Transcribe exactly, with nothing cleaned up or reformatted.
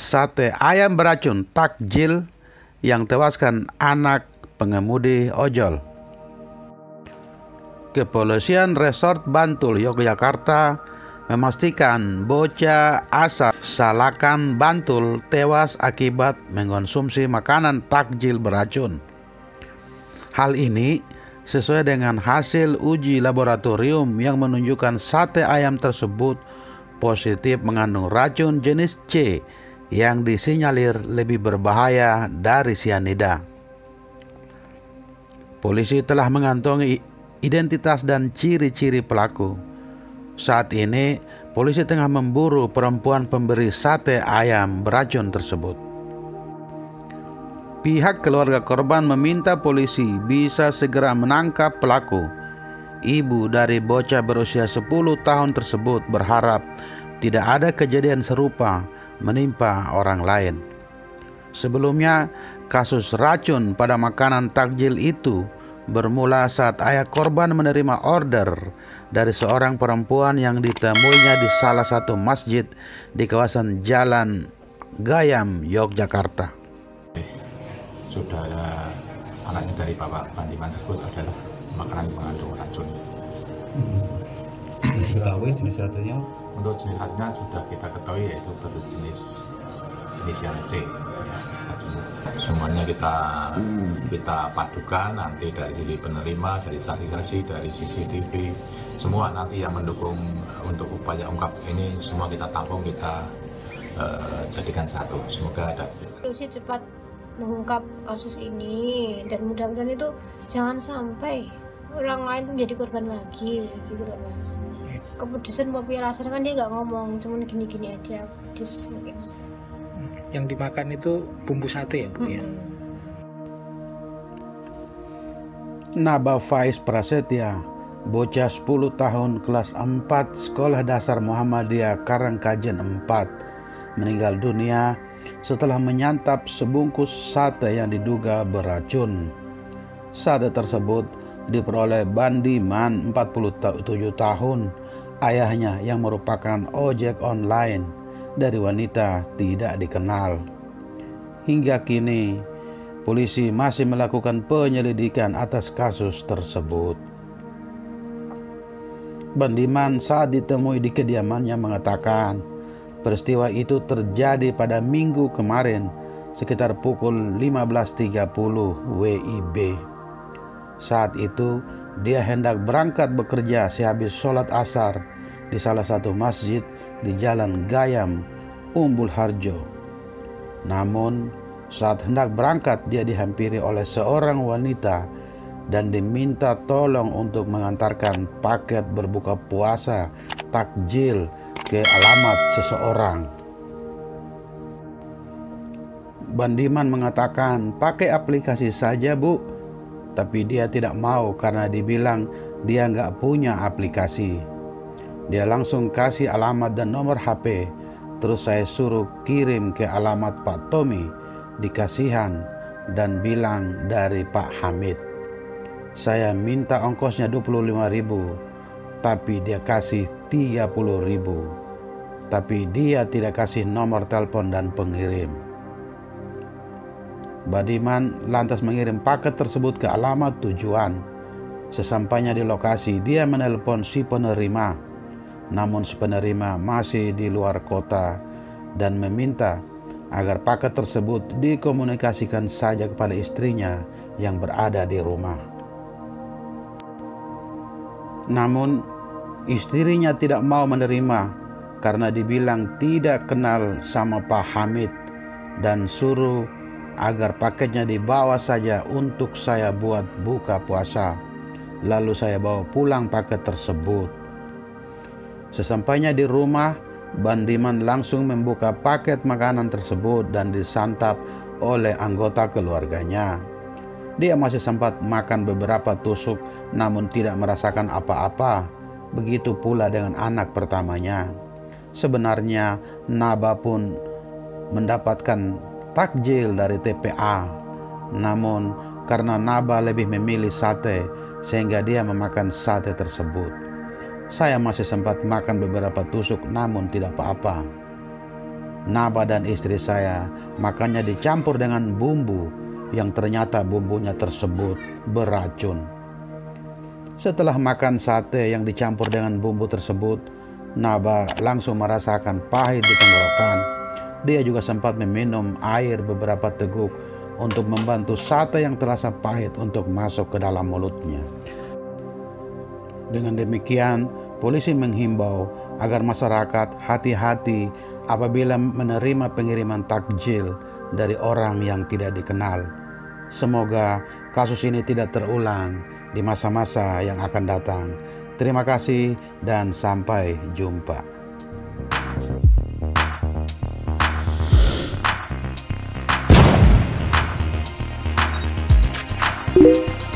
sate ayam beracun takjil yang tewaskan anak pengemudi ojol. Kepolisian Resort Bantul Yogyakarta memastikan bocah asal Salakan Bantul tewas akibat mengonsumsi makanan takjil beracun. Hal ini sesuai dengan hasil uji laboratorium yang menunjukkan sate ayam tersebut positif mengandung racun jenis C yang disinyalir lebih berbahaya dari sianida. Polisi telah mengantongi identitas dan ciri-ciri pelaku. Saat ini, polisi tengah memburu perempuan pemberi sate ayam beracun tersebut. Pihak keluarga korban meminta polisi bisa segera menangkap pelaku. Ibu dari bocah berusia sepuluh tahun tersebut berharap tidak ada kejadian serupa menimpa orang lain. Sebelumnya, kasus racun pada makanan takjil itu bermula saat ayah korban menerima order dari seorang perempuan yang ditemuinya di salah satu masjid di kawasan Jalan Gayam, Yogyakarta. Saudara anaknya dari Bapak Bandiman tersebut adalah makanan mengandung racun. Diketahui jenis racunnya? Untuk jenis racunnya sudah kita ketahui, yaitu berjenis inisial C. Ya, semuanya kita kita padukan nanti dari penerima, dari saksi-saksi, dari C C T V, semua nanti yang mendukung untuk upaya ungkap ini semua kita tampung, kita uh, jadikan satu. Semoga ada solusi cepat mengungkap kasus ini, dan mudah-mudahan itu jangan sampai orang lain menjadi korban lagi, gitu loh Mas. Kepedesan Popi rasanya kan dia nggak ngomong, cuman gini-gini aja pedes mungkin. Yang dimakan itu bumbu sate ya Bu ya. Hmm. Naba Faiz Prasetya, bocah sepuluh tahun kelas empat Sekolah Dasar Muhammadiyah Karangkajen empat, meninggal dunia setelah menyantap sebungkus sate yang diduga beracun. Sate tersebut diperoleh Bandiman, empat puluh tujuh tahun, ayahnya yang merupakan ojek online, dari wanita tidak dikenal. Hingga kini, polisi masih melakukan penyelidikan atas kasus tersebut. Bandiman saat ditemui di kediamannya mengatakan peristiwa itu terjadi pada minggu kemarin sekitar pukul lima belas tiga puluh W I B. Saat itu dia hendak berangkat bekerja sehabis sholat asar di salah satu masjid di Jalan Gayam, Umbul Harjo. Namun saat hendak berangkat dia dihampiri oleh seorang wanita dan diminta tolong untuk mengantarkan paket berbuka puasa takjil ke alamat seseorang. Bandiman mengatakan pakai aplikasi saja Bu, tapi dia tidak mau karena dibilang dia nggak punya aplikasi. Dia langsung kasih alamat dan nomor H P, terus saya suruh kirim ke alamat Pak Tommy di Kasihan dan bilang dari Pak Hamid. Saya minta ongkosnya dua puluh lima ribu, tapi dia kasih tiga puluh ribu. Tapi dia tidak kasih nomor telepon dan pengirim. Bandiman lantas mengirim paket tersebut ke alamat tujuan. Sesampainya di lokasi, dia menelpon si penerima. Namun si penerima masih di luar kota dan meminta agar paket tersebut dikomunikasikan saja kepada istrinya yang berada di rumah. Namun istrinya tidak mau menerima karena dibilang tidak kenal sama Pak Hamid dan suruh agar paketnya dibawa saja untuk saya buat buka puasa. Lalu saya bawa pulang paket tersebut. Sesampainya di rumah, Bandiman langsung membuka paket makanan tersebut dan disantap oleh anggota keluarganya. Dia masih sempat makan beberapa tusuk namun tidak merasakan apa-apa. Begitu pula dengan anak pertamanya. Sebenarnya Naba pun mendapatkan takjil dari T P A, namun karena Naba lebih memilih sate sehingga dia memakan sate tersebut. Saya masih sempat makan beberapa tusuk namun tidak apa-apa. Naba dan istri saya, makanya dicampur dengan bumbu yang ternyata bumbunya tersebut beracun. Setelah makan sate yang dicampur dengan bumbu tersebut, Naba langsung merasakan pahit di tenggorokan. Dia juga sempat meminum air beberapa teguk untuk membantu sate yang terasa pahit untuk masuk ke dalam mulutnya. Dengan demikian, polisi menghimbau agar masyarakat hati-hati apabila menerima pengiriman takjil dari orang yang tidak dikenal. Semoga kasus ini tidak terulang di masa-masa yang akan datang. Terima kasih dan sampai jumpa. Thank you.